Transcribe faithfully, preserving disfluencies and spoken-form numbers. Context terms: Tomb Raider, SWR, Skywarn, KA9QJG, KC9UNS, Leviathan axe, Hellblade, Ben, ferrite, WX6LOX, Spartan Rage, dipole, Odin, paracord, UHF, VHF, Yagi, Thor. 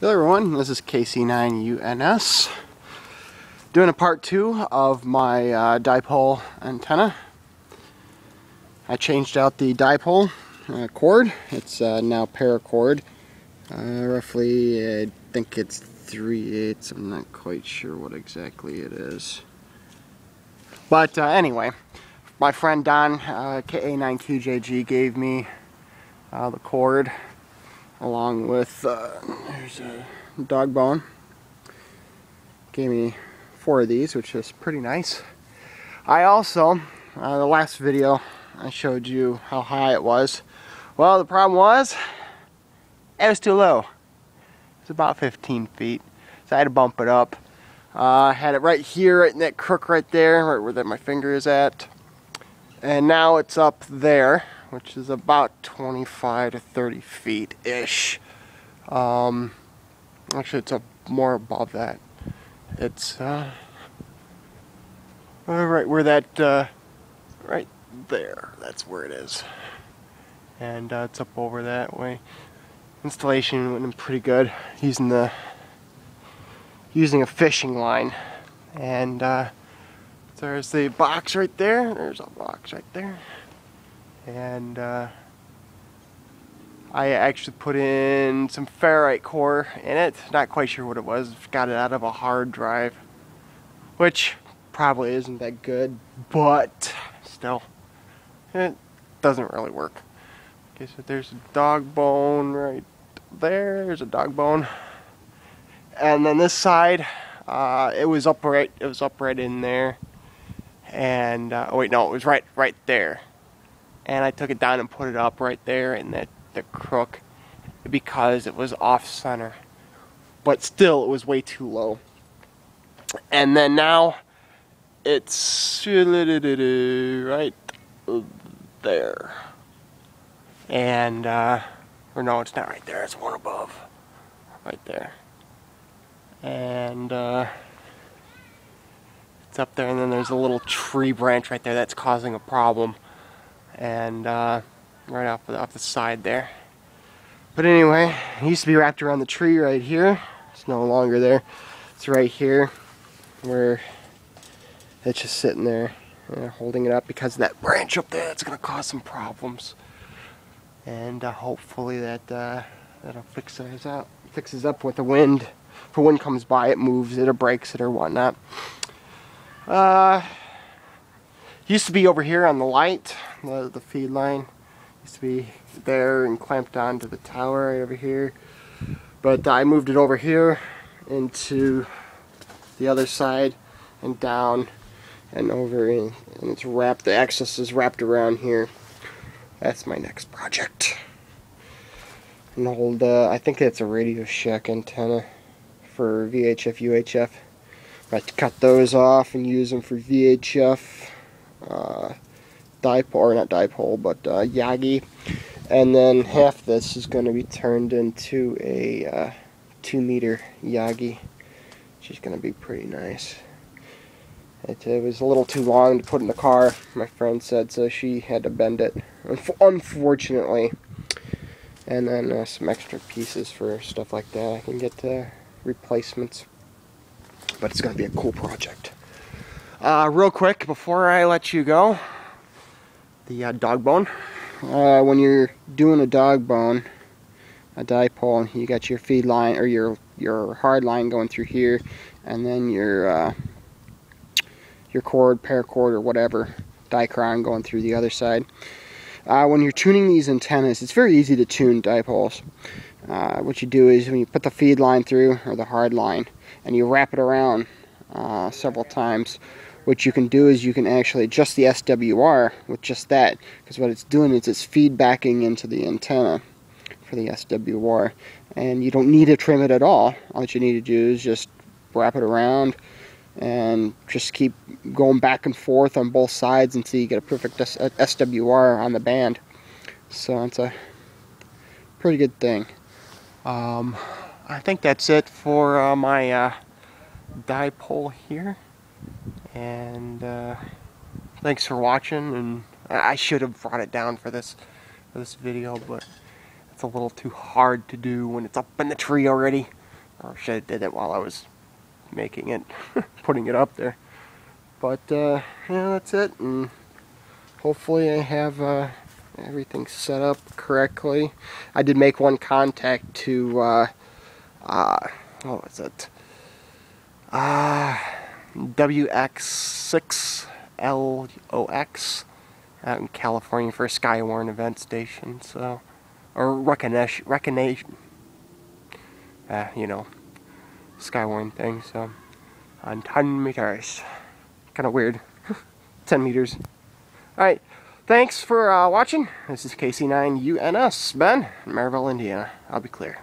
Hello everyone, this is K C nine U N S doing a part two of my uh, dipole antenna. I changed out the dipole uh, cord. It's uh, now paracord. Uh, roughly, I think it's three eighths. I'm not quite sure what exactly it is. But uh, anyway, my friend Don, uh, K A nine Q J G, gave me uh, the cord, along with uh, there's a dog bone. Gave me four of these, which is pretty nice. I also, uh, the last video, I showed you how high it was. Well, the problem was, it was too low. It's about fifteen feet, so I had to bump it up. Uh, I had it right here, right in that crook right there, right where that my finger is at. And now it's up there, which is about twenty-five to thirty feet-ish. Um, actually, it's up more above that. It's uh, right where that, uh, right there, that's where it is. And uh, it's up over that way. Installation went in pretty good, using the, using a fishing line. And uh, there's the box right there, there's a box right there. And uh, I actually put in some ferrite core in it. Not quite sure what it was. Got it out of a hard drive, which probably isn't that good, but still, it doesn't really work. Okay, so there's a dog bone right there. There's a dog bone, and then this side, uh, it was up right. It was up right in there, and uh, oh wait, no, it was right, right there. And I took it down and put it up right there in the, the crook because it was off center. But still, it was way too low. And then now, it's right there. And, uh, or no, it's not right there, it's one above. Right there. And, uh, it's up there, and then there's a little tree branch right there that's causing a problem. And uh, right off the, off the side there. But anyway, it used to be wrapped around the tree right here. It's no longer there. It's right here where it's just sitting there, uh, holding it up because of that branch up there. That's going to cause some problems. And uh, hopefully that uh, that'll fix it up. Fixes up with the wind. If the wind comes by, it moves it or breaks it or whatnot. Uh, used to be over here on the light. The, the feed line used to be there and clamped onto the tower right over here, but I moved it over here into the other side and down and over in, and it's wrapped, the axis is wrapped around here. That's my next project. And hold, uh, I think that's a Radio Shack antenna for V H F U H F. I have to cut those off and use them for V H F, uh, dipole, or not dipole, but uh, Yagi, and then half this is going to be turned into a uh, two meter Yagi, which is going to be pretty nice. It, it was a little too long to put in the car, my friend said, so she had to bend it, unfortunately. And then uh, some extra pieces for stuff like that. I can get uh, replacements, but it's going to be a cool project. Uh, real quick, before I let you go, the uh, dog bone. Uh, when you're doing a dog bone, a dipole, you got your feed line or your your hard line going through here, and then your uh, your cord, paracord, or whatever dichron going through the other side. Uh, when you're tuning these antennas, it's very easy to tune dipoles. Uh, what you do is when you put the feed line through or the hard line, and you wrap it around uh, several times. What you can do is you can actually adjust the S W R with just that, because what it's doing is it's feedbacking into the antenna for the S W R, and you don't need to trim it at all. All that you need to do is just wrap it around and just keep going back and forth on both sides until you get a perfect S W R on the band. So it's a pretty good thing. Um, I think that's it for uh, my uh, dipole here. And uh, thanks for watching, and I should have brought it down for this for this video, but it's a little too hard to do when it's up in the tree already. I wish I did it while I was making it, putting it up there. But uh, yeah, that's it. And hopefully I have uh, everything set up correctly. I did make one contact to uh, uh, what was it? Uh, W X six L O X out in California for a Skywarn event station. So, or recognition, recognition. Uh, you know, Skywarn thing. So, on ten meters. Kind of weird. ten meters. Alright, thanks for uh, watching. This is K C nine U N S, Ben, in Maryville, Indiana. I'll be clear.